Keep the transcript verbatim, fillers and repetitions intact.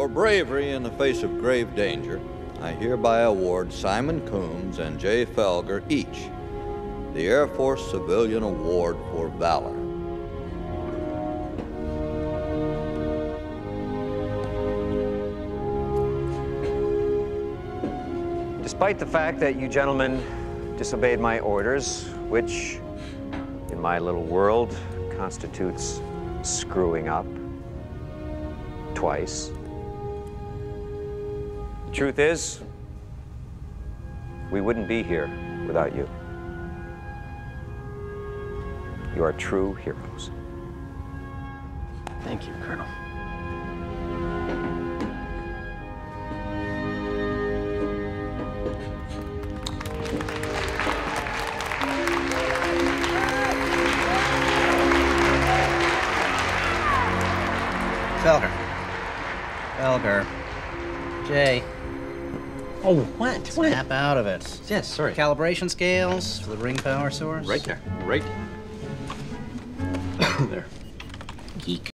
For bravery in the face of grave danger, I hereby award Simon Coombs and Jay Felger each the Air Force Civilian Award for Valor. Despite the fact that you gentlemen disobeyed my orders, which in my little world constitutes screwing up twice, the truth is, we wouldn't be here without you. You are true heroes. Thank you, Colonel. Felger. Felger. Jay. Oh, what? what? Snap out of it. Yes, sorry. Calibration scales for the ring power source. Right there. Right there. Geek.